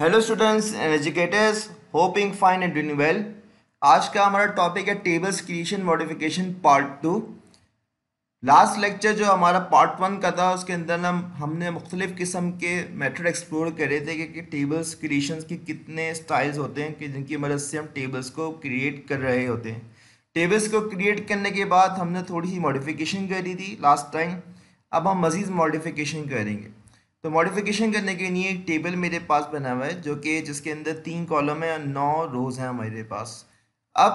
Hello students and educators, hoping fine and doing well. आज का हमारा टॉपिक है tables creation modification part 2। Last lecture जो हमारा पार्ट 1 का था, उसके अंदर हमने मुख्तलिफ़ किस्म के मेथड एक्सप्लोर करे थे कि टेबल्स क्रिएशन के कितने स्टाइल्स होते हैं कि जिनकी मदद से हम टेबल्स को क्रिएट कर रहे होते हैं। टेबल्स को क्रिएट करने के बाद हमने थोड़ी सी मॉडिफिकेशन करी थी लास्ट टाइम। अब हम मज़ीद मॉडिफिकेशन करेंगे। तो मॉडिफिकेशन करने के लिए एक टेबल मेरे पास बना हुआ है जो कि जिसके अंदर 3 कॉलम है और 9 रोज़ हैं हमारे पास। अब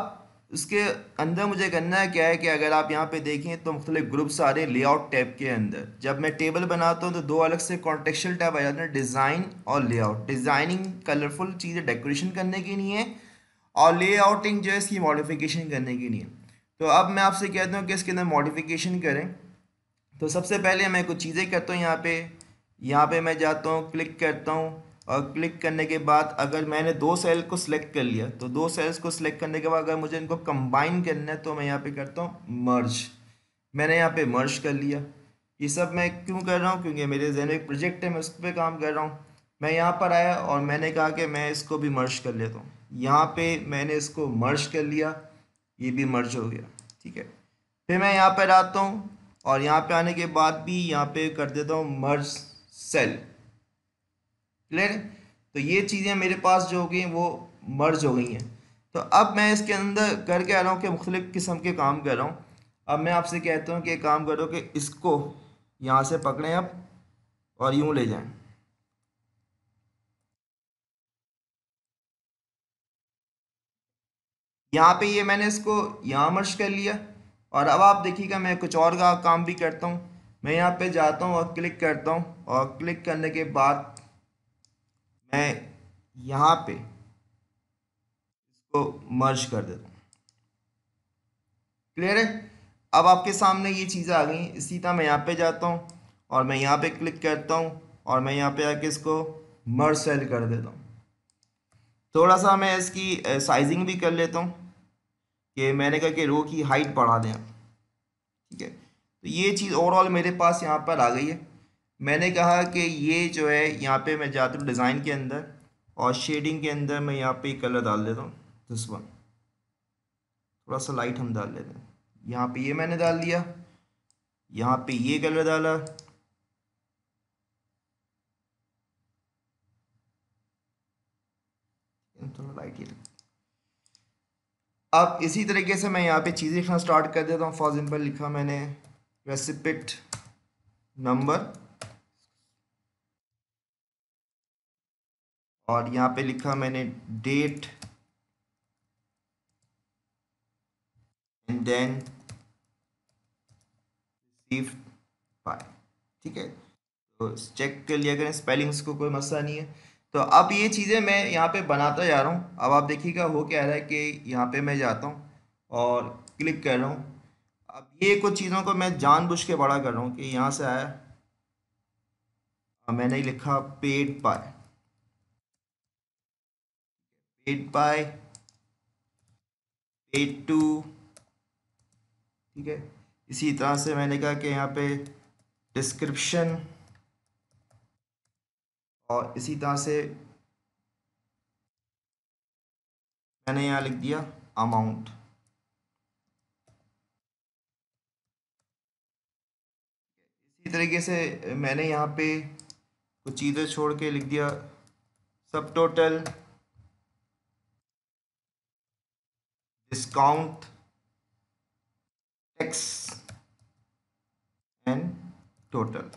उसके अंदर मुझे करना है क्या है कि अगर आप यहाँ पे देखें तो मुख्तलिफ ग्रुप्स आ रहे हैं लेआउट टैब के अंदर। जब मैं टेबल बनाता हूँ तो 2 अलग से कॉन्टेक्चुअल टैब आ जाते हैं, डिज़ाइन और लेआउट। डिज़ाइनिंग कलरफुल चीज़ें डेकोरेशन करने के लिए और लेआउटिंग जो है इसकी मॉडिफिकेशन करने के लिए। तो अब मैं आपसे कहता हूँ कि इसके अंदर मॉडिफिकेशन करें। तो सबसे पहले मैं कुछ चीज़ें करता हूँ। यहाँ पे मैं जाता हूँ, क्लिक करता हूँ और क्लिक करने के बाद अगर मैंने 2 सेल को सिलेक्ट कर लिया तो 2 सेल्स को सिलेक्ट करने के बाद अगर मुझे इनको कंबाइन करना है तो मैं यहाँ पे करता हूँ मर्ज। मैंने यहाँ पे मर्ज कर लिया। ये सब मैं क्यों कर रहा हूँ? क्योंकि मेरे जहन में एक प्रोजेक्ट है, मैं उस पर काम कर रहा हूँ। मैं यहाँ पर आया और मैंने कहा कि मैं इसको भी मर्ज कर लेता हूँ। यहाँ पे मैंने इसको मर्ज कर लिया, ये भी मर्ज हो गया, ठीक है। फिर मैं यहाँ पर आता हूँ और यहाँ पे आने के बाद भी यहाँ पे कर देता हूँ मर्ज सेल। क्लियर? तो ये चीज़ें मेरे पास जो हो गई वो मर्ज हो गई हैं। तो अब मैं इसके अंदर करके आ रहा हूँ कि मुख्तलिफ़ किस्म के काम कर रहा हूँ। अब मैं आपसे कहता हूँ कि काम करो कि इसको यहाँ से पकड़ें आप और यूँ ले जाएँ। यहाँ पे ये मैंने इसको यहाँ मर्ज कर लिया और अब आप देखिएगा मैं कुछ और का काम भी करता हूँ। मैं यहाँ पे जाता हूँ और क्लिक करता हूँ और क्लिक करने के बाद मैं यहाँ पे इसको मर्ज कर देता हूँ। क्लियर है? अब आपके सामने ये चीज़ें आ गई। इसी तरह मैं यहाँ पे जाता हूँ और मैं यहाँ पे क्लिक करता हूँ और मैं यहाँ पे आके इसको मर्ज सेल कर देता हूँ। थोड़ा सा मैं इसकी साइजिंग भी कर लेता हूँ कि मैंने कहा कि रो की हाइट बढ़ा दें, ठीक है। तो ये चीज़ ओवरऑल मेरे पास यहाँ पर आ गई है। मैंने कहा कि ये जो है यहाँ पे मैं जाता हूँ डिज़ाइन के अंदर और शेडिंग के अंदर मैं यहाँ पे कलर डाल देता हूँ। दिस वन थोड़ा सा लाइट हम डाल लेते हैं। यहाँ पे ये मैंने डाल दिया, यहाँ पे ये कलर डाला, थोड़ा लाइट ये। अब इसी तरीके से मैं यहाँ पे चीज़ें लिखना स्टार्ट कर देता हूँ। फॉर एग्जाम्पल लिखा मैंने रेसिपिट नंबर और यहाँ पे लिखा मैंने date and then received by, ठीक है। तो चेक कर लिया करें स्पेलिंग्स को, कोई मसला नहीं है। तो अब ये चीज़ें मैं यहाँ पे बनाता जा रहा हूँ। अब आप देखिएगा हो क्या रहा है कि यहाँ पे मैं जाता हूँ और क्लिक कर रहा हूँ। अब ये कुछ चीज़ों को मैं जानबूझ के बड़ा कर रहा हूँ कि यहाँ से आया और मैंने लिखा पेड बाय पेड टू, ठीक है। इसी तरह से मैंने कहा कि यहाँ पे डिस्क्रिप्शन और इसी तरह से मैंने यहाँ लिख दिया अमाउंट। इसी तरीके से मैंने यहाँ पे कुछ चीज़ें छोड़ के लिख दिया सब total, discount, tax and total.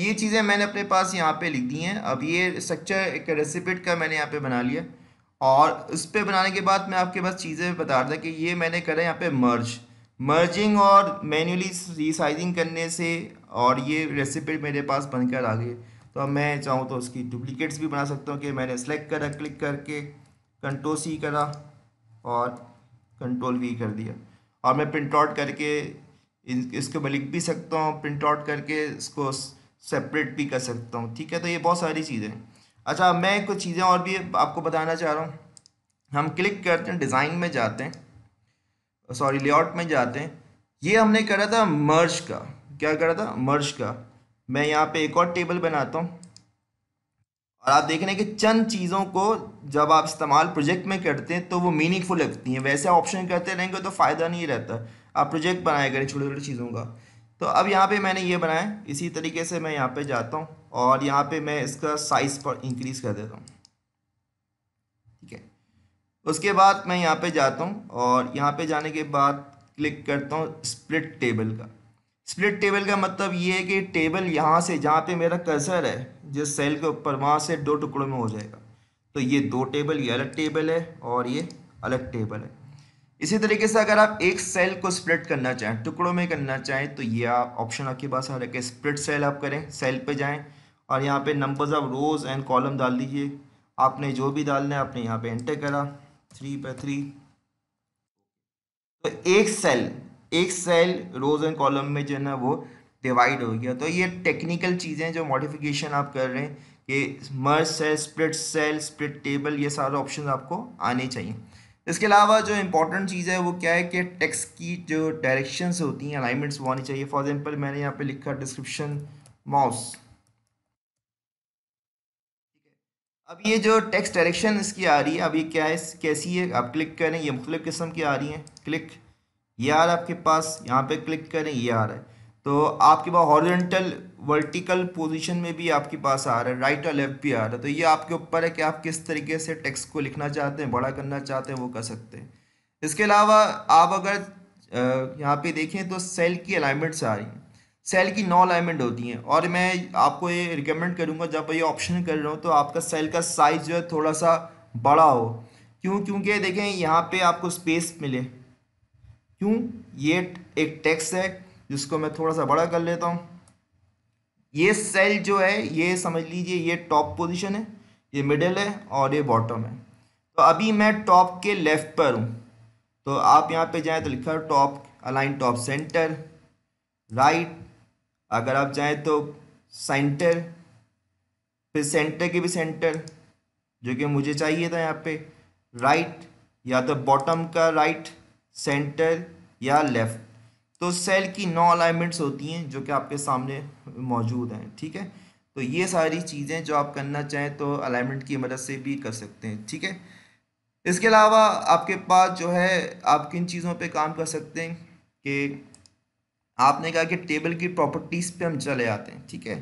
ये चीज़ें मैंने अपने पास यहाँ पे लिख दी हैं। अब ये स्ट्रक्चर एक रेसिपिट का मैंने यहाँ पे बना लिया और उस पर बनाने के बाद मैं आपके पास चीज़ें बता रहा था कि ये मैंने करा यहाँ पे मर्जिंग और मैन्युअली रिसाइजिंग करने से और ये रेसिपिट मेरे पास बनकर आ गई। तो अब मैं चाहूँ तो उसकी डुप्लिकेट्स भी बना सकता हूँ कि मैंने सेलेक्ट करा, क्लिक करके कंट्रोल C करा और कंट्रोल V कर दिया और मैं प्रिंट आउट करके इसको मैं लिख भी सकता हूँ, प्रिंट आउट करके इसको सेपरेट भी कर सकता हूँ, ठीक है। तो ये बहुत सारी चीज़ें। अच्छा, मैं कुछ चीज़ें और भी आपको बताना चाह रहा हूँ। हम क्लिक करते हैं, डिज़ाइन में जाते हैं, सॉरी लेआउट में जाते हैं। ये हमने करा था मर्ज का। मैं यहाँ पे एक और टेबल बनाता हूँ और आप देख रहे हैं कि चंद चीज़ों को जब आप इस्तेमाल प्रोजेक्ट में करते हैं तो वो मीनिंगफुल लगती हैं। वैसे ऑप्शन करते रहेंगे तो फ़ायदा नहीं रहता, आप प्रोजेक्ट बनाया करें छोटी छोटी चीज़ों का। तो अब यहाँ पे मैंने ये बनाया, इसी तरीके से मैं यहाँ पे जाता हूँ और यहाँ पे मैं इसका साइज़ पर इंक्रीज़ कर देता हूँ, ठीक है। उसके बाद मैं यहाँ पे जाता हूँ और यहाँ पे जाने के बाद क्लिक करता हूँ स्प्लिट टेबल का। स्प्लिट टेबल का मतलब ये है कि टेबल यहाँ से जहाँ पे मेरा कर्सर है जिस सेल के ऊपर, वहाँ से दो टुकड़ों में हो जाएगा। तो ये दो टेबल, ये अलग टेबल है और ये अलग टेबल है। इसी तरीके से अगर आप एक सेल को स्प्लिट करना चाहें, टुकड़ों में करना चाहें, तो ये आप ऑप्शन आपके पास आ रहा है। स्प्लिट सेल आप करें, सेल पे जाएं और यहाँ पे numbers of rows and column डाल दीजिए। आपने जो भी डालना है आपने यहाँ पे एंटर करा 3 by 3। तो एक सेल रोज़ एंड कॉलम में जो है ना वो डिवाइड हो गया। तो ये टेक्निकल चीज़ें जो मॉडिफिकेशन आप कर रहे हैं कि मर्ज सेल, स्प्लिट टेबल, ये सारे ऑप्शन आपको आने चाहिए। इसके अलावा जो इम्पोर्टेंट चीज़ है वो क्या है कि टेक्स्ट की जो डायरेक्शंस होती हैं, अलाइनमेंट्स वो आनी चाहिए। फॉर एग्जांपल मैंने यहाँ पे लिखा डिस्क्रिप्शन माउस, ठीक है। अब ये जो टेक्स्ट डायरेक्शन इसकी आ रही है, अब ये क्या है, कैसी है, आप क्लिक करें, ये मुख्तलिफ़ किस्म की आ रही हैं। क्लिक ये आ रहा है आपके पास, यहाँ पर क्लिक करें ये आ रहा है। तो आपके पास हॉरिजॉन्टल वर्टिकल पोजीशन में भी आपके पास आ रहा है, राइट और लेफ़्ट भी आ रहा है। तो ये आपके ऊपर है कि आप किस तरीके से टेक्स्ट को लिखना चाहते हैं, बड़ा करना चाहते हैं, वो कर सकते हैं। इसके अलावा आप अगर यहाँ पे देखें तो सेल की अलाइनमेंट्स आ रही हैं, सेल की 9 अलाइनमेंट होती हैं। और मैं आपको ये रिकमेंड करूँगा जब ये ऑप्शन कर रहा हूँ तो आपका सेल का साइज़ जो है थोड़ा सा बड़ा हो। क्योंकि देखें यहाँ पर आपको स्पेस मिले, ये एक टेक्स्ट है जिसको मैं थोड़ा सा बड़ा कर लेता हूँ। ये सेल जो है ये समझ लीजिए ये टॉप पोजीशन है, ये मिडिल है और ये बॉटम है। तो अभी मैं टॉप के लेफ़्ट पर हूँ, तो आप यहाँ पे जाएँ तो लिखा है top align, top centre, right, अगर आप जाएँ तो सेंटर, फिर सेंटर के भी सेंटर जो कि मुझे चाहिए था यहाँ पे, राइट, या तो बॉटम का राइट, सेंटर या लेफ़्ट। तो सेल की 9 अलाइनमेंट्स होती हैं जो कि आपके सामने मौजूद हैं, ठीक है। तो ये सारी चीज़ें जो आप करना चाहें तो अलाइनमेंट की मदद से भी कर सकते हैं, ठीक है। इसके अलावा आपके पास जो है आप किन चीज़ों पे काम कर सकते हैं कि आपने कहा कि टेबल की प्रॉपर्टीज़ पे हम चले आते हैं, ठीक है।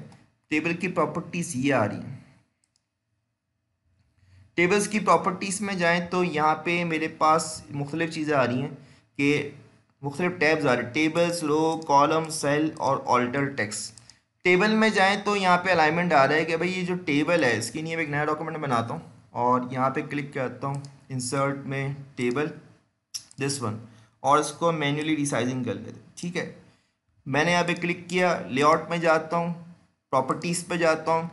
टेबल की प्रॉपर्टीज़ ये आ रही हैं। टेबल्स की प्रॉपर्टीज़ में जाएँ तो यहाँ पर मेरे पास मुख्तलिफ़ चीज़ें आ रही हैं कि मुख्तलिफ़ टैब्स आ रहे, टेबल्स, रो, कॉलम, सेल और ऑल्टर टेक्स्ट। टेबल में जाएँ तो यहाँ पे अलाइनमेंट आ रहा है कि भाई ये जो टेबल है इसके लिए मैं एक नया डॉक्यूमेंट बनाता हूँ और यहाँ पे क्लिक करता हूँ इंसर्ट में टेबल दिस वन और इसको मैन्युअली रिसाइजिंग कर लेते, ठीक है। मैंने यहाँ पे क्लिक किया, लेआउट में जाता हूँ, प्रॉपर्टीज़ पर जाता हूँ,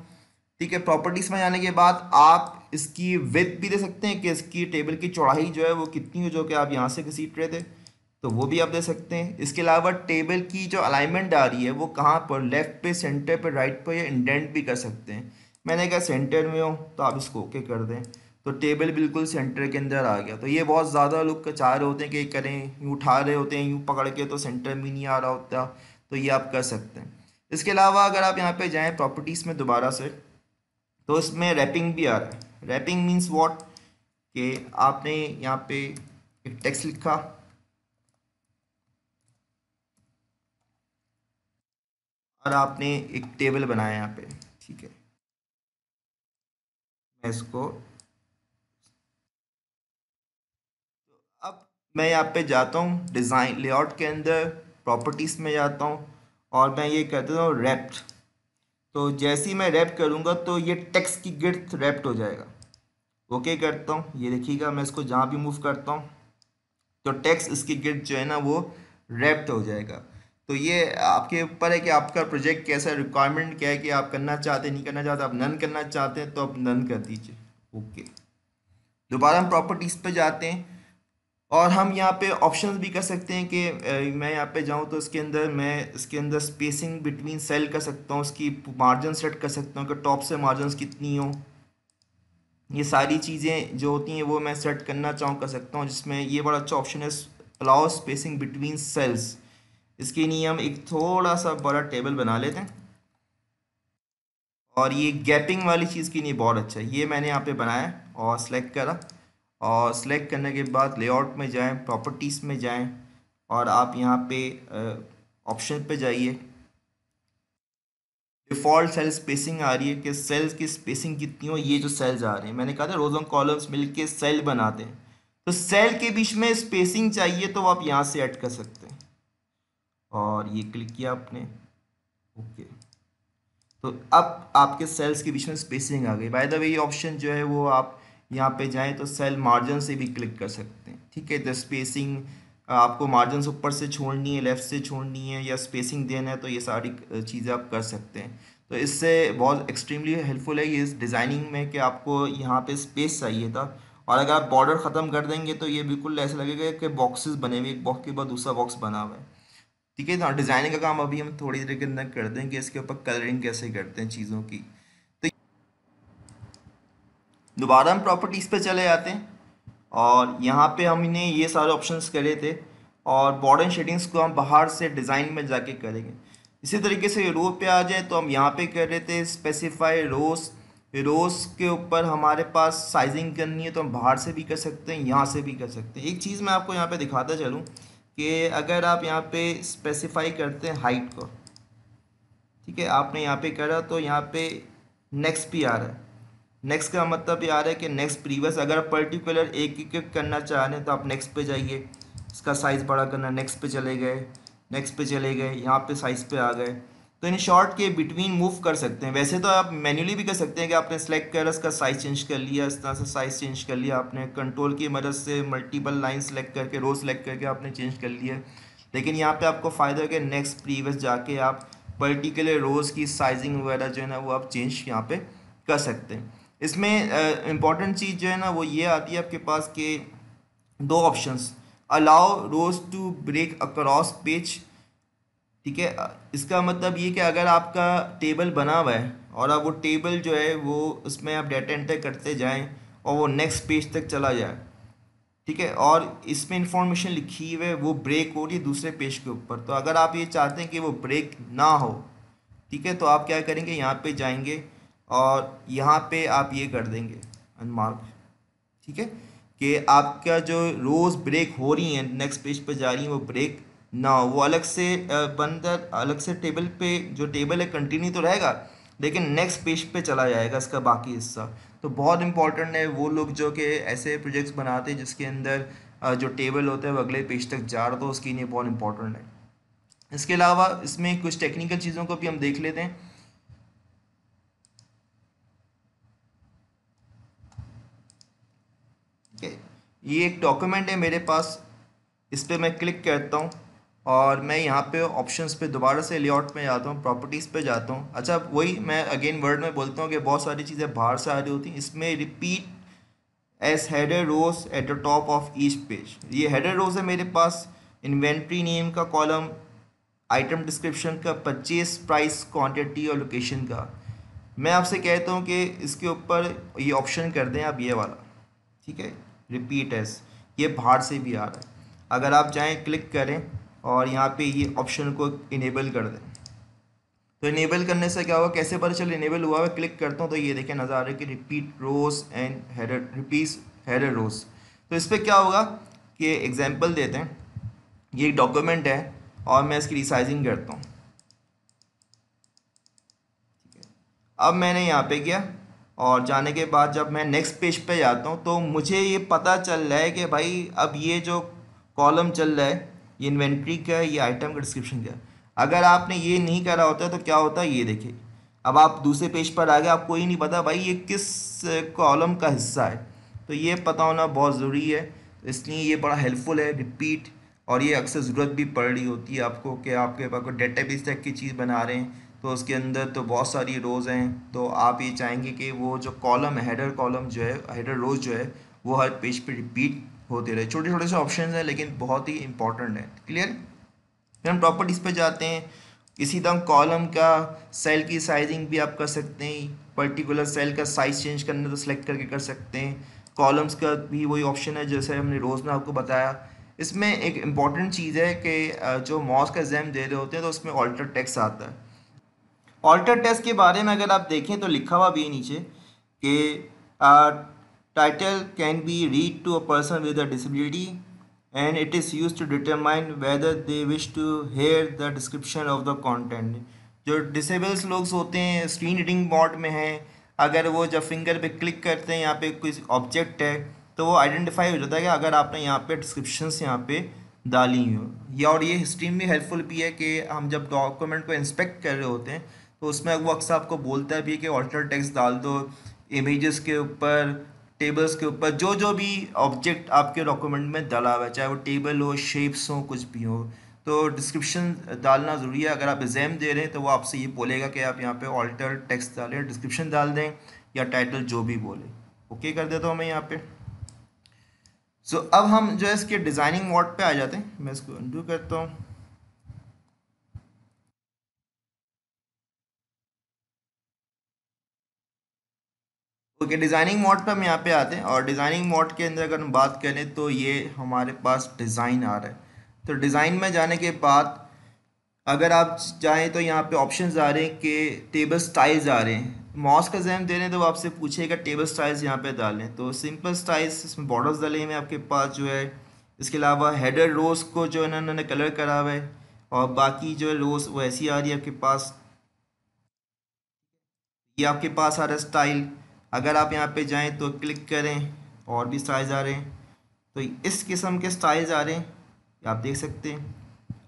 ठीक है। प्रॉपर्टीज़ में जाने के बाद आप इसकी विड्थ भी दे सकते हैं कि इसकी टेबल की चौड़ाई जो है वो कितनी हो, जो कि आप यहाँ से घसीट रहे थे, तो वो भी आप दे सकते हैं। इसके अलावा टेबल की जो अलाइनमेंट आ रही है वो कहाँ पर, लेफ़्ट पे, सेंटर पे, राइट पे, या इंडेंट भी कर सकते हैं। मैंने कहा सेंटर में हो तो आप इसको ओके कर दें, तो टेबल बिल्कुल सेंटर के अंदर आ गया। तो ये बहुत ज़्यादा लोग चाह रहे होते हैं कि करें, यूँ उठा रहे होते हैं, यूँ पकड़ के तो सेंटर में नहीं आ रहा होता, तो ये आप कर सकते हैं। इसके अलावा अगर आप यहाँ पर जाएँ प्रॉपर्टीज़ में दोबारा से तो इसमें रैपिंग भी आ रहा है। रैपिंग मीन्स वॉट कि आपने यहाँ पर एक टेक्स्ट लिखा, आपने एक टेबल बनाया यहाँ पे, ठीक है। मैं इसको तो अब मैं यहाँ पे जाता हूँ डिज़ाइन लेआउट के अंदर, प्रॉपर्टीज़ में जाता हूँ और मैं ये कर देता हूँ रैप्ड। तो जैसे ही मैं रैप करूँगा तो ये टेक्स्ट की गिर्द रैप्ड हो जाएगा। ओके करता हूँ, ये देखिएगा मैं इसको जहाँ भी मूव करता हूँ तो टेक्स्ट इसकी गिर्द जो है ना वो रैप्ड हो जाएगा। तो ये आपके ऊपर है कि आपका प्रोजेक्ट कैसा, रिक्वायरमेंट क्या है कि आप करना चाहते हैं, नहीं करना चाहते। आप नन करना चाहते हैं तो आप नन कर दीजिए, ओके। दोबारा हम प्रॉपर्टीज़ पे जाते हैं और हम यहाँ पे ऑप्शंस भी कर सकते हैं कि मैं यहाँ पे जाऊँ तो इसके अंदर स्पेसिंग बिटवीन सेल कर सकता हूँ, उसकी मार्जिन सेट कर सकता हूँ कि टॉप से मार्जिन कितनी हो। ये सारी चीज़ें जो होती हैं वो मैं सेट करना चाहूँ कर सकता हूँ, जिसमें ये बड़ा अच्छा ऑप्शन है अलाउ स्पेसिंग बिटवीन सेल्स। इसके लिए हम एक थोड़ा सा बड़ा टेबल बना लेते हैं और ये गैपिंग वाली चीज़ के लिए बहुत अच्छा है। ये मैंने यहाँ पे बनाया और सेलेक्ट करा, और सेलेक्ट करने के बाद लेआउट में जाएं, प्रॉपर्टीज़ में जाएं और आप यहाँ पे ऑप्शन पे जाइए। डिफ़ॉल्ट सेल स्पेसिंग आ रही है कि सेल्स की स्पेसिंग कितनी हो। ये जो सेल्स आ रहे हैं, मैंने कहा था रोज़ ऑन कॉलम्स मिलके सेल बनाते हैं, तो सेल के बीच में स्पेसिंग चाहिए तो आप यहाँ से ऐड कर सकते हैं। और ये क्लिक किया आपने, ओके, तो अब आपके सेल्स के बीच में स्पेसिंग आ गई। बाय द वे ये ऑप्शन जो है वो आप यहाँ पे जाएं तो सेल मार्जिन से भी क्लिक कर सकते हैं, ठीक है। द स्पेसिंग आपको मार्जिन ऊपर से छोड़नी है, लेफ़्ट से छोड़नी है या स्पेसिंग देना है, तो ये सारी चीज़ें आप कर सकते हैं। तो इससे बहुत एक्सट्रीमली हेल्पफुल है ये इस डिज़ाइनिंग में कि आपको यहाँ पे स्पेस चाहिए था। और अगर आप बॉर्डर ख़त्म कर देंगे तो ये बिल्कुल ऐसा लगेगा कि बॉक्सेस बने हुए, एक बॉक्स के बाद दूसरा बॉक्स बना हुआ है, ठीक है ना। डिज़ाइनिंग का काम अभी हम थोड़ी देर के अंदर कर देंगे, इसके ऊपर कलरिंग कैसे करते हैं चीज़ों की। तो दोबारा हम प्रॉपर्टीज़ पे चले जाते हैं और यहाँ पे हमने ये सारे ऑप्शंस करे थे और बॉर्डर शेडिंग्स को हम बाहर से डिज़ाइन में जाके करेंगे। इसी तरीके से रो पे आ जाए तो हम यहाँ पे कर रहे थे स्पेसिफाई रोस, रोस के ऊपर हमारे पास साइजिंग करनी है तो हम बाहर से भी कर सकते हैं, यहाँ से भी कर सकते हैं। एक चीज़ मैं आपको यहाँ पे दिखाता चलूँ कि अगर आप यहाँ पे स्पेसिफाई करते हैं हाइट को, ठीक है, आपने यहाँ पे करा तो यहाँ पे नेक्स्ट भी आ रहा है। नेक्स्ट का मतलब ये आ रहा है कि नेक्स्ट प्रीवियस, अगर आप पर्टिकुलर एक करना चाह रहे हैं तो आप नेक्स्ट पे जाइए, इसका साइज़ बड़ा करना, नेक्स्ट पे चले गए, नेक्स्ट पे चले गए, यहाँ पे साइज़ पे आ गए। तो इन शॉर्ट के बिटवीन मूव कर सकते हैं। वैसे तो आप मैन्युअली भी कर सकते हैं कि आपने सेलेक्ट करा, इसका साइज़ चेंज कर लिया, इस तरह से साइज़ चेंज कर लिया आपने, कंट्रोल की मदद से मल्टीपल लाइन सेलेक्ट करके, रो सेलेक्ट करके आपने चेंज कर लिया। लेकिन यहाँ पर आपको फ़ायदा है कि नेक्स्ट प्रीवियस जाके आप पर्टिकुलर रोज़ की साइजिंग वगैरह जो है ना वो आप चेंज यहाँ पर कर सकते हैं। इसमें इम्पॉर्टेंट चीज़ जो है ना वो ये आती है आपके पास के दो options, allow rows to break across page, ठीक है। इसका मतलब ये कि अगर आपका टेबल बना हुआ है और आप वो टेबल जो है वो उसमें आप डेटा एंटर करते जाएं और वो नेक्स्ट पेज तक चला जाए, ठीक है, और इसमें इंफॉर्मेशन लिखी हुई है वो ब्रेक हो रही है दूसरे पेज के ऊपर। तो अगर आप ये चाहते हैं कि वो ब्रेक ना हो, ठीक है, तो आप क्या करेंगे, यहाँ पर जाएँगे और यहाँ पे आप ये कर देंगे अनमार्क, ठीक है, कि आपका जो रोज़ ब्रेक हो रही है नेक्स्ट पेज पे जा रही है वो ब्रेक ना हो। वो अलग से बंदर अलग से टेबल पे जो टेबल है कंटिन्यू तो रहेगा लेकिन नेक्स्ट पेज पे चला जाएगा इसका बाकी हिस्सा। तो बहुत इंपॉर्टेंट है वो लोग जो कि ऐसे प्रोजेक्ट्स बनाते हैं जिसके अंदर जो टेबल होता है वो अगले पेज तक जा रहा, तो उसके लिए बहुत इंपॉर्टेंट है। इसके अलावा इसमें कुछ टेक्निकल चीज़ों को भी हम देख लेते हैं। ये एक डॉक्यूमेंट है मेरे पास, इस पर मैं क्लिक करता हूँ और मैं यहाँ पे ऑप्शंस पे दोबारा से लेआउट में जाता हूँ, प्रॉपर्टीज़ पे जाता हूँ। अच्छा, वही मैं अगेन वर्ड में बोलता हूँ कि बहुत सारी चीज़ें बाहर से आ रही होती हैं। इसमें repeat as header rows at the top of each page, ये हेडर रोज है मेरे पास, इन्वेंट्री नेम का कॉलम, आइटम डिस्क्रिप्शन का, परचेज प्राइस, क्वान्टिटी और लोकेशन का। मैं आपसे कहता हूँ कि इसके ऊपर ये ऑप्शन कर दें आप, ये वाला, ठीक है, रिपीट एस, ये बाहर से भी आ रहा है। अगर आप चाहें क्लिक करें और यहाँ पे ये ऑप्शन को इनेबल कर दें, तो इनेबल करने से क्या होगा, कैसे पता चल इनेबल हुआ है, क्लिक करता हूँ तो ये देखें नज़र आ रहा है कि repeat rows and header, repeat header rows. तो इस पर क्या होगा कि एग्जांपल देते हैं, ये एक डॉक्यूमेंट है और मैं इसकी रिसाइजिंग करता हूँ। अब मैंने यहाँ पर किया और जाने के बाद जब मैं नेक्स्ट पेज पे जाता हूँ तो मुझे ये पता चल रहा है कि भाई अब ये जो कॉलम चल रहा है ये इन्वेंट्री का है, ये आइटम का डिस्क्रिप्शन का है। अगर आपने ये नहीं करा होता तो क्या होता, ये देखिए अब आप दूसरे पेज पर आ गए, आपको ही नहीं पता भाई ये किस कॉलम का हिस्सा है। तो ये पता होना बहुत ज़रूरी है, इसलिए ये बड़ा हेल्पफुल है रिपीट, और ये अक्सर ज़रूरत भी पड़ रही होती है आपको कि आपके पास डेटाबेस तक की चीज़ बना रहे हैं तो उसके अंदर तो बहुत सारी रोज़ हैं, तो आप ये चाहेंगे कि वो जो कॉलम है हेडर कॉलम जो है, हेडर रोज़ जो है वो हर पेज पे रिपीट होते रहे। छोटे छोटे से ऑप्शन हैं लेकिन बहुत ही इंपॉर्टेंट है, क्लियर। फिर हम प्रॉपर्टीज़ पे जाते हैं, इसी तरह कॉलम का सेल की साइजिंग भी आप कर सकते हैं, पर्टिकुलर सेल का साइज़ चेंज करना तो सेलेक्ट करके कर सकते हैं, कॉलम्स का भी वही ऑप्शन है जैसे हमने रोज़ में आपको बताया। इसमें एक इम्पॉर्टेंट चीज़ है कि जो मॉस का एग्जाम दे रहे होते हैं तो उसमें ऑल्टर टेक्स्ट आता है, ऑल्टर टेस्ट के बारे में अगर आप देखें तो लिखा हुआ भी नीचे कि title can be read to a person with a disability and it is use to determine whether they wish to hear the description of the content. जो डिसेबल्स लोग होते हैं स्क्रीन रीडिंग मोड में हैं, अगर वो जब फिंगर पे क्लिक करते हैं यहाँ पे कोई ऑब्जेक्ट है तो वो आइडेंटिफाई हो जाता है कि अगर आपने यहाँ पे डिस्क्रिप्शंस यहाँ पे डाली हो। या और ये हिस्ट्री में हेल्पफुल भी है कि हम जब डॉक्यूमेंट को इंस्पेक्ट कर रहे होते हैं तो उसमें वो अक्सर आपको बोलता भी है कि ऑल्टर टेक्स्ट डाल दो इमेजेस के ऊपर, टेबल्स के ऊपर, जो भी ऑब्जेक्ट आपके डॉक्यूमेंट में डाला हुआ है, चाहे वो टेबल हो, शेप्स हो, कुछ भी हो, तो डिस्क्रिप्शन डालना ज़रूरी है। अगर आप एग्जाम दे रहे हैं तो वो आपसे ये बोलेगा कि आप यहाँ पे ऑल्टर टेक्स्ट डालें, डिस्क्रिप्शन डाल दें या टाइटल जो भी बोले। ओके कर देता हूँ मैं यहाँ पे। सो अब हम जो है इसके डिज़ाइनिंग मोड पे आ जाते हैं। मैं इसको अंडू करता हूँ। ओके, डिज़ाइनिंग मोड पे हम यहाँ पे आते हैं और डिज़ाइनिंग मोड के अंदर अगर हम बात करें तो ये हमारे पास डिज़ाइन आ रहा है। तो डिज़ाइन में जाने के बाद अगर आप चाहें तो यहाँ पे ऑप्शंस आ रहे हैं कि टेबल स्टाइल्स आ रहे हैं। मॉस का एग्जाम दे रहे हैं तो वो आपसे पूछेगा टेबल स्टाइल्स यहाँ पे डालें, तो सिंपल स्टाइल्स इसमें बॉर्डर्स डाले हैं आपके पास जो है। इसके अलावा हेडर रोज़ को जो है उन्होंने कलर करा हुआ है और बाकी जो है रोज़ वो ऐसी आ रही है आपके पास। ये आपके पास आ रहा है स्टाइल। अगर आप यहाँ पर जाएँ तो क्लिक करें, और भी स्टाइल्स आ रहे हैं, तो इस किस्म के स्टाइल्स आ रहे हैं, आप देख सकते हैं।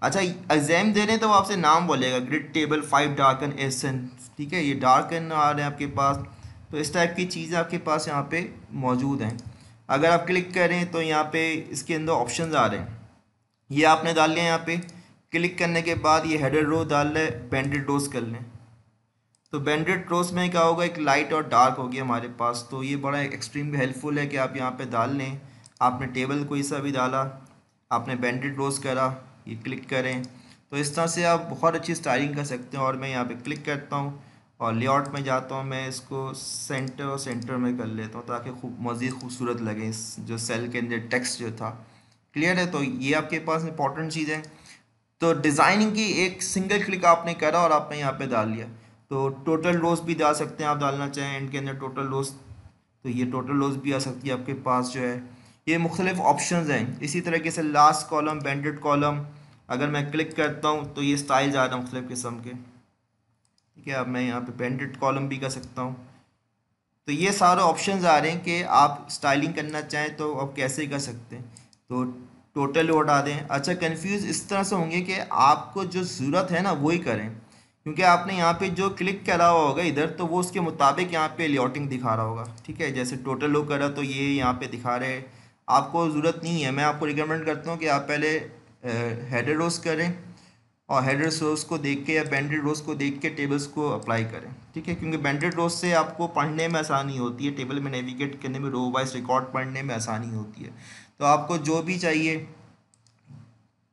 अच्छा, एग्जाम दे रहे हैं तो वो आपसे नाम बोलेगा grid table 5 dark and accent, ठीक है, ये डार्क एन आ रहे हैं आपके पास। तो इस टाइप की चीज़ें आपके पास यहाँ पे मौजूद हैं। अगर आप क्लिक करें तो यहाँ पे इसके अंदर ऑप्शंस आ रहे हैं, ये आपने डाल लिया यहाँ पे। क्लिक करने के बाद ये हेडर रो डाल लें, बैंडेड रोज कर लें। तो बैंडेड रोज में क्या होगा, एक लाइट और डार्क होगी हमारे पास, तो ये बड़ा एक्सट्रीम हेल्पफुल है कि आप यहाँ पर डाल लें। आपने टेबल कोई सा भी डाला, आपने बैंडेड रोज करा, ये क्लिक करें, तो इस तरह से आप बहुत अच्छी स्टाइलिंग कर सकते हैं। और मैं यहाँ पे क्लिक करता हूँ और लेआउट में जाता हूँ। मैं इसको सेंटर और सेंटर में कर लेता हूँ ताकि खूब मज़ीद खूबसूरत लगे इस जो सेल के अंदर टेक्स्ट जो था। क्लियर है, तो ये आपके पास इंपॉर्टेंट चीज़ है। तो डिज़ाइनिंग की एक सिंगल क्लिक आपने करा और आपने यहाँ पर डाल लिया। तो टोटल रोज भी डाल सकते हैं आप, डालना चाहें एंड के अंदर टोटल रोज, तो ये टोटल रोज भी आ सकती है आपके पास जो है। ये मुख्तलिफ ऑप्शंस हैं। इसी तरीके से लास्ट कॉलम, बैंडेड कॉलम, अगर मैं क्लिक करता हूँ तो ये स्टाइल्स आ रहे हैं मुख्तलिफ किस्म के, ठीक है। अब मैं यहाँ पे बैंडेड कॉलम भी कर सकता हूँ। तो ये सारे ऑप्शंस आ रहे हैं कि आप स्टाइलिंग करना चाहें तो आप कैसे कर सकते हैं। तो टोटल हटा दें। अच्छा, कन्फ्यूज़ इस तरह से होंगे कि आपको जो ज़रूरत है ना वही करें, क्योंकि आपने यहाँ पे जो क्लिक करा हुआ होगा इधर तो वो उसके मुताबिक यहाँ पे लेआउटिंग दिखा रहा होगा, ठीक है। जैसे टोटल हो करा तो ये यहाँ पर दिखा रहे हैं, आपको ज़रूरत नहीं है। मैं आपको रिकमेंड करता हूँ कि आप पहले हेडर रोज करें और हेडर रोज को देख के या बैंडेड रोज को देख के टेबल्स को अप्लाई करें, ठीक है, क्योंकि बैंडेड रोज से आपको पढ़ने में आसानी होती है, टेबल में नेविगेट करने में, रो वाइज रिकॉर्ड पढ़ने में आसानी होती है। तो आपको जो भी चाहिए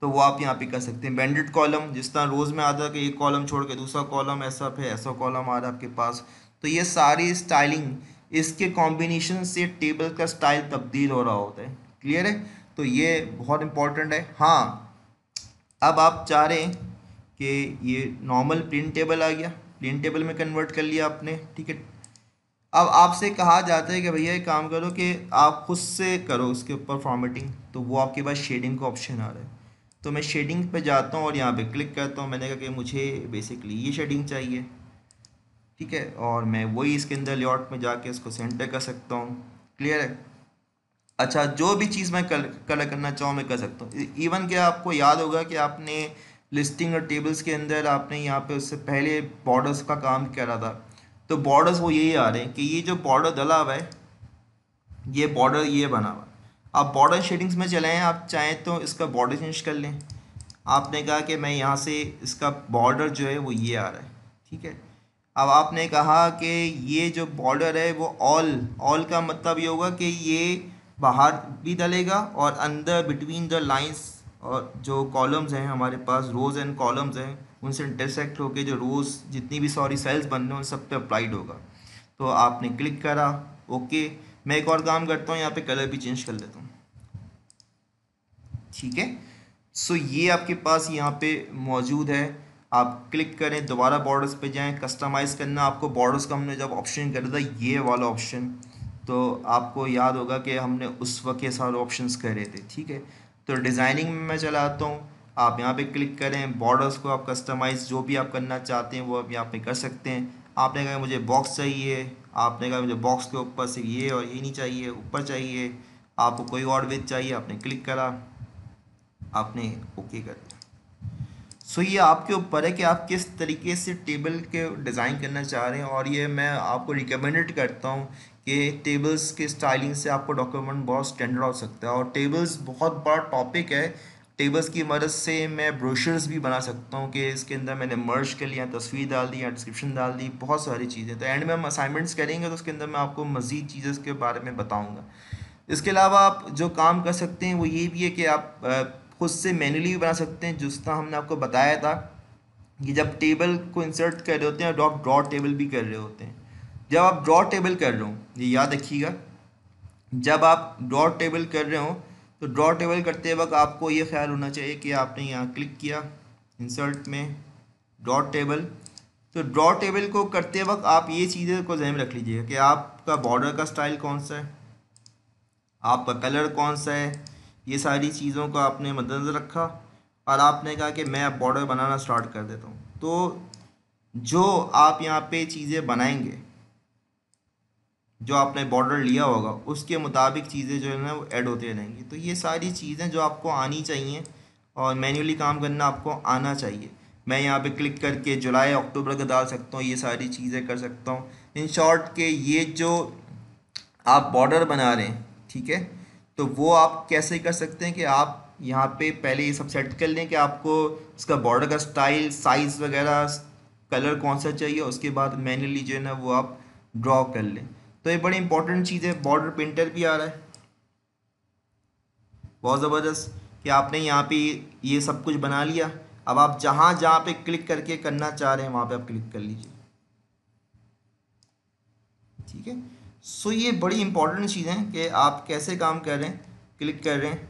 तो वो आप यहाँ पे कर सकते हैं। बैंडेड कॉलम जिस तरह रोज़ में आता है कि एक कॉलम छोड़ के दूसरा कॉलम, ऐसा फिर ऐसा कॉलम आ रहा है आपके पास। तो ये सारी स्टाइलिंग, इसके कॉम्बिनेशन से टेबल का स्टाइल तब्दील हो रहा होता है। क्लियर है, तो ये बहुत इम्पॉर्टेंट है। हाँ, अब आप चाह रहे हैं कि ये नॉर्मल प्लेन टेबल आ गया, प्लेन टेबल में कन्वर्ट कर लिया आपने, ठीक है। अब आपसे कहा जाता है कि भैया एक काम करो कि आप खुद से करो उसके ऊपर फॉर्मेटिंग, तो वो आपके पास शेडिंग का ऑप्शन आ रहा है। तो मैं शेडिंग पे जाता हूँ और यहाँ पे क्लिक करता हूँ। मैंने कहा कि मुझे बेसिकली ये शेडिंग चाहिए, ठीक है, और मैं वही इसके अंदर लेआउट में जाके इसको सेंटर कर सकता हूँ। क्लियर है। अच्छा, जो भी चीज़ मैं कलर करना चाहूँ मैं कर सकता हूँ। इवन कि आपको याद होगा कि आपने लिस्टिंग और टेबल्स के अंदर आपने यहाँ पे उससे पहले बॉर्डर्स का काम करा था, तो बॉर्डर्स वो यही आ रहे हैं कि ये जो बॉर्डर डला हुआ है, ये बॉर्डर ये बना हुआ। आप बॉर्डर शेडिंग्स में चले हैं, आप चाहें तो इसका बॉर्डर चेंज कर लें। आपने कहा कि मैं यहाँ से इसका बॉर्डर जो है वो ये आ रहा है, ठीक है। अब आपने कहा कि ये जो बॉर्डर है वो ऑल का मतलब ये होगा कि ये बाहर भी डलेगा और अंदर बिटवीन द लाइंस, और जो कॉलम्स हैं हमारे पास, रोज़ एंड कॉलम्स हैं, उनसे इंटरसेक्ट होकर जो रोज़ जितनी भी सॉरी सेल्स बन रहे हैं उन सब पे अप्लाइड होगा। तो आपने क्लिक करा, ओके। मैं एक और काम करता हूँ, यहाँ पे कलर भी चेंज कर लेता हूँ, ठीक है। सो ये आपके पास यहाँ पे मौजूद है। आप क्लिक करें, दोबारा बॉर्डर्स पे जाएं, कस्टमाइज़ करना। आपको बॉर्डर्स का हमने जब ऑप्शन करा था ये वाला ऑप्शन, तो आपको याद होगा कि हमने उस वक्त ये सारे ऑप्शंस करे थे। ठीक है, तो डिज़ाइनिंग में मैं चला आता हूँ। आप यहाँ पे क्लिक करें, बॉर्डर्स को आप कस्टमाइज़ जो भी आप करना चाहते हैं वो आप यहाँ पे कर सकते हैं। आपने कहा मुझे बॉक्स चाहिए, आपने कहा मुझे बॉक्स के ऊपर से ये और ये नहीं चाहिए, ऊपर चाहिए, आपको कोई और विथ चाहिए, आपने क्लिक करा, आपने ओके कर दिया। सो ये आपके ऊपर है कि आप किस तरीके से टेबल के डिज़ाइन करना चाह रहे हैं। और ये मैं आपको रिकमेंडेड करता हूँ कि टेबल्स के स्टाइलिंग से आपको डॉक्यूमेंट बहुत स्टैंडर्ड हो सकता है। और टेबल्स बहुत बड़ा टॉपिक है, टेबल्स की मदद से मैं ब्रोशर्स भी बना सकता हूँ कि इसके अंदर मैंने मर्ज कर लिया, तस्वीर डाल दी या डिस्क्रिप्शन डाल दी, बहुत सारी चीज़ें। तो एंड में हम असाइनमेंट्स करेंगे तो उसके अंदर मैं आपको मज़ीद चीज़ें के बारे में बताऊँगा। इसके अलावा आप जो काम कर सकते हैं वो ये भी है कि आप खुद से मैन्युअली भी बना सकते हैं। जिस तरह हमने आपको बताया था कि जब टेबल को इंसर्ट कर रहे होते हैं और आप ड्रॉ टेबल भी कर रहे होते हैं, जब आप ड्रॉ टेबल कर रहे हो, ये याद रखिएगा, जब आप ड्रॉ टेबल कर रहे हो तो ड्रॉ टेबल करते वक्त आपको ये ख्याल होना चाहिए कि आपने यहाँ क्लिक किया इंसर्ट में ड्रॉ टेबल, तो ड्रॉ टेबल को करते वक्त आप ये चीज़ें को ध्यान में रख लीजिएगा कि आपका बॉर्डर का स्टाइल कौन सा है, आपका कलर कौन सा है, ये सारी चीज़ों को आपने मद्देनजर रखा और आपने कहा कि मैं अब बॉर्डर बनाना स्टार्ट कर देता हूँ। तो जो आप यहाँ पे चीज़ें बनाएंगे, जो आपने बॉर्डर लिया होगा उसके मुताबिक चीज़ें जो है ना वो ऐड होती रहेंगी। तो ये सारी चीज़ें जो आपको आनी चाहिए और मैन्युअली काम करना आपको आना चाहिए। मैं यहाँ पे क्लिक करके जुलाई अक्टूबर का डाल सकता हूँ, ये सारी चीज़ें कर सकता हूँ। इन शॉर्ट के ये जो आप बॉर्डर बना रहे हैं, ठीक है, तो वो आप कैसे कर सकते हैं कि आप यहाँ पे पहले ये सब सेट कर लें कि आपको उसका बॉर्डर का स्टाइल, साइज़ वगैरह, कलर कौन सा चाहिए, उसके बाद मैन्युअली जो है ना वो आप ड्रॉ कर लें। तो ये बड़ी इंपॉर्टेंट चीज़ है। बॉर्डर प्रिंटर भी आ रहा है बहुत ज़बरदस्त कि आपने यहाँ पे ये सब कुछ बना लिया। अब आप जहाँ जहाँ पे क्लिक करके करना चाह रहे हैं वहाँ पे आप क्लिक कर लीजिए। ठीक है, सो ये बड़ी इंपॉर्टेंट चीज़ है कि आप कैसे काम कर रहे हैं, क्लिक कर रहे हैं।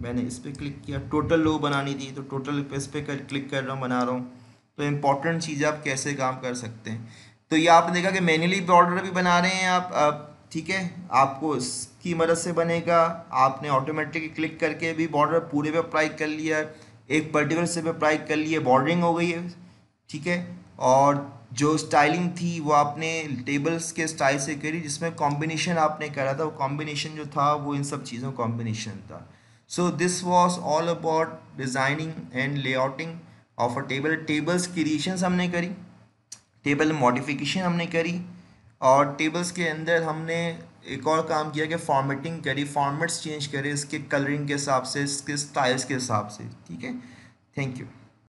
मैंने इस पर क्लिक किया, टोटल लो बनानी थी तो टोटल इस पर क्लिक कर रहा हूँ, बना रहा हूँ। तो इम्पॉर्टेंट चीज़ आप कैसे काम कर सकते हैं। तो ये आपने देखा कि मैन्युअली बॉर्डर भी बना रहे हैं आप, ठीक है, आपको इसकी मदद से बनेगा। आपने ऑटोमेटिक क्लिक करके भी बॉर्डर पूरे पे अप्लाई कर लिया, एक पर्टिकुलर से पे अप्लाई कर लिए, बॉर्डरिंग हो गई है। ठीक है, और जो स्टाइलिंग थी वो आपने टेबल्स के स्टाइल से करी, जिसमें कॉम्बिनेशन आपने करा था, वो कॉम्बिनेशन जो था वो इन सब चीज़ों का कॉम्बिनेशन था। So this was all about designing and layouting of a table. Tables creations हमने करी, टेबल मॉडिफिकेशन हमने करी, और टेबल्स के अंदर हमने एक और काम किया कि फॉर्मेटिंग करी, फॉर्मेट्स चेंज करे, इसके कलरिंग के हिसाब से, इसके स्टाइल्स के हिसाब से। ठीक है, थैंक यू।